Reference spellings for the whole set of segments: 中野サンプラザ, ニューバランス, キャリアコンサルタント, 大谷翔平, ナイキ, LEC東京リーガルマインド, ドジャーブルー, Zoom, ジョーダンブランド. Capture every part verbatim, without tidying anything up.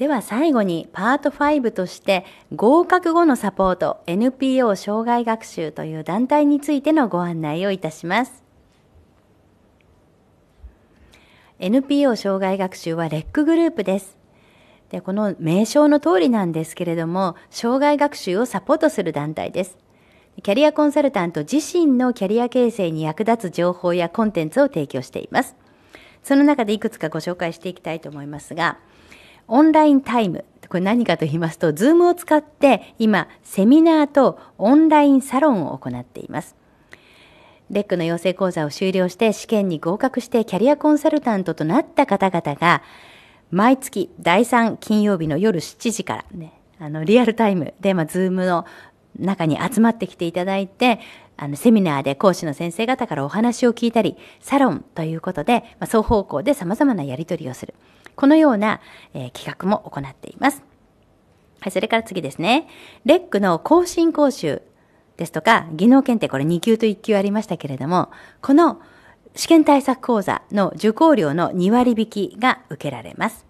では最後にパートごとして合格後のサポート エヌピーオー 生涯学習という団体についてのご案内をいたします。エヌピーオー 生涯学習はレックグループです。で、この名称の通りなんですけれども、生涯学習をサポートする団体です。キャリアコンサルタント自身のキャリア形成に役立つ情報やコンテンツを提供しています。その中でいくつかご紹介していきたいと思いますが、オンラインタイム、これ何かと言いますと、Zoom を使って今、セミナーとオンラインサロンを行っています。レックの養成講座を修了して試験に合格してキャリアコンサルタントとなった方々が毎月だいさん金曜日の夜しちじから、ね、あのリアルタイムで、まあ、Zoom の中に集まってきていただいて、あのセミナーで講師の先生方からお話を聞いたり、サロンということで、まあ、双方向で様々なやり取りをする。このような、えー、企画も行っています。はい、それから次ですね。レックの更新講習ですとか、技能検定、これに級といっ級ありましたけれども、この試験対策講座の受講料のに割引きが受けられます。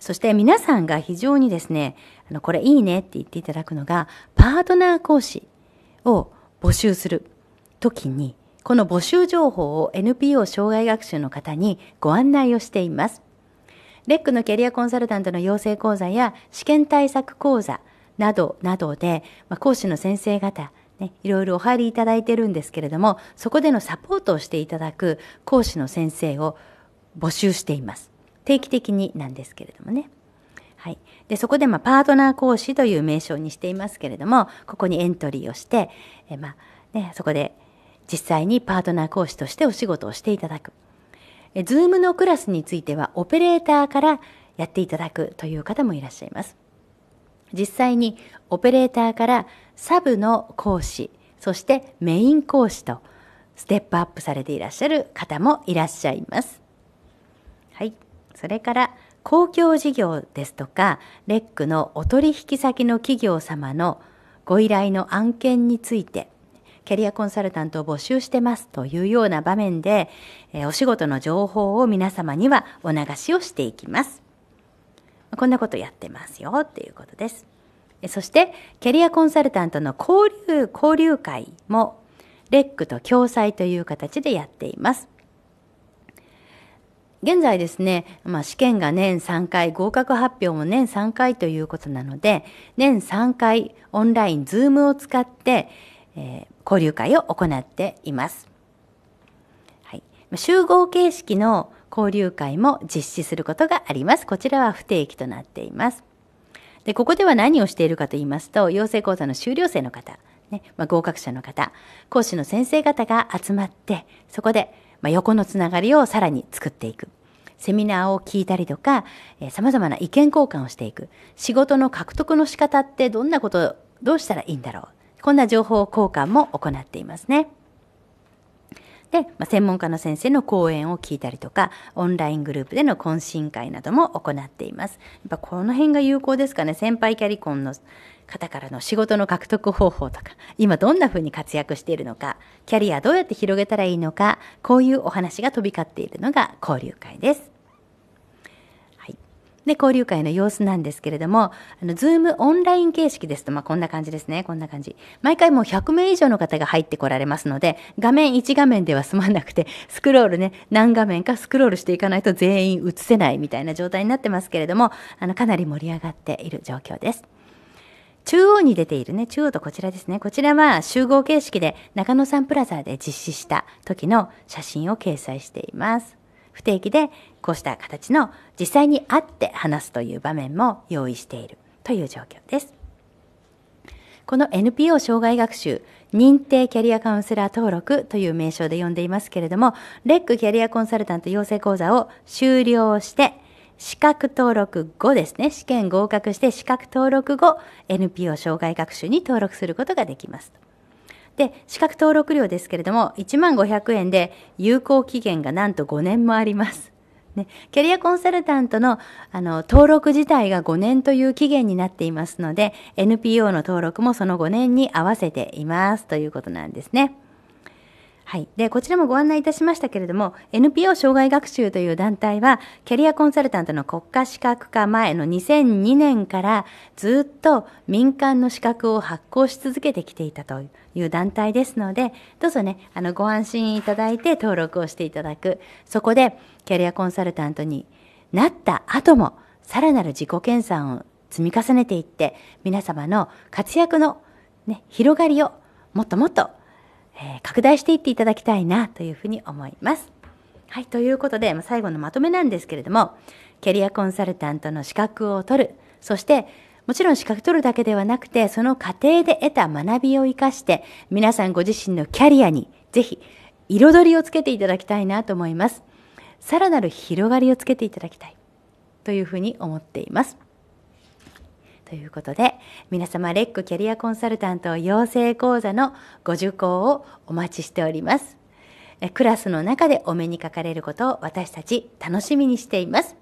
そして皆さんが非常にですね、あのこれいいねって言っていただくのが、パートナー講師を募集するときに、この募集情報を エヌピーオー 生涯学習の方にご案内をしています。レックのキャリアコンサルタントの養成講座や試験対策講座、などなどで、まあ、講師の先生方、ね、いろいろお入りいただいてるんですけれども、そこでのサポートをしていただく講師の先生を募集しています。定期的になんですけれどもね。はい。で、そこで、まあ、パートナー講師という名称にしていますけれども、ここにエントリーをして、えまあね、そこで実際にパートナー講師としてお仕事をしていただく。え、Zoom のクラスについては、オペレーターからやっていただくという方もいらっしゃいます。実際にオペレーターからサブの講師、そしてメイン講師とステップアップされていらっしゃる方もいらっしゃいます。はい。それから公共事業ですとか、レックのお取引先の企業様のご依頼の案件について、キャリアコンサルタントを募集してますというような場面で、お仕事の情報を皆様にはお流しをしていきます。こんなことやってますよっていうことです。そして、キャリアコンサルタントの交流、交流会も、レックと共催という形でやっています。現在ですね、まあ、試験が年さんかい、合格発表も年さんかいということなので、年さんかいオンライン、Zoom を使って、えー、交流会を行っています。はい、集合形式の交流会も実施することがあります。こちらは不定期となっています。で、ここでは何をしているかと言いますと、養成講座の修了生の方、ね、まあ、合格者の方、講師の先生方が集まって、そこで、まあ、横のつながりをさらに作っていく。セミナーを聞いたりとか、えー、様々な意見交換をしていく。仕事の獲得の仕方ってどんなこと、どうしたらいいんだろう。こんな情報交換も行っていますね。で、まあ、専門家の先生の講演を聞いたりとか、オンライングループでの懇親会なども行っています。やっぱこの辺が有効ですかね。先輩キャリコンの方からの仕事の獲得方法とか、今どんなふうに活躍しているのか、キャリアどうやって広げたらいいのか、こういうお話が飛び交っているのが交流会です。はい。で、交流会の様子なんですけれども、あの、Zoom オンライン形式ですと、まあ、こんな感じですね。こんな感じ。毎回もうひゃく名以上の方が入ってこられますので、画面いち画面では済まなくて、スクロールね、何画面かスクロールしていかないと全員映せないみたいな状態になってますけれども、あの、かなり盛り上がっている状況です。中央に出ているね、中央とこちらですね。こちらは集合形式で中野サンプラザで実施した時の写真を掲載しています。不定期でこうした形の実際に会って話すという場面も用意しているという状況です。この エヌピーオー 生涯学習認定キャリアカウンセラー登録という名称で呼んでいますけれども、レックキャリアコンサルタント養成講座を修了して、資格登録後ですね。試験合格して資格登録後、エヌピーオー 生涯学習に登録することができます。で、資格登録料ですけれども、いちまんごひゃくえんで有効期限がなんとごねんもあります。ね、キャリアコンサルタントの、あの、登録自体がごねんという期限になっていますので、エヌピーオー の登録もそのごねんに合わせていますということなんですね。はい、でこちらもご案内いたしましたけれども エヌピーオー 障害学習という団体はキャリアコンサルタントの国家資格化前のにせんにねんからずっと民間の資格を発行し続けてきていたという団体ですので、どうぞねあのご安心いただいて登録をしていただく。そこでキャリアコンサルタントになった後もさらなる自己研鑽を積み重ねていって皆様の活躍の、ね、広がりをもっともっと拡大していっていただきたいなというふうに思います。はい、ということで最後のまとめなんですけれども、キャリアコンサルタントの資格を取る、そしてもちろん資格取るだけではなくてその過程で得た学びを生かして皆さんご自身のキャリアにぜひ彩りをつけていただきたいなと思います。さらなる広がりをつけていただきたいというふうに思っています。ということで皆様レックキャリアコンサルタント養成講座のご受講をお待ちしております。クラスの中でお目にかかれることを私たち楽しみにしています。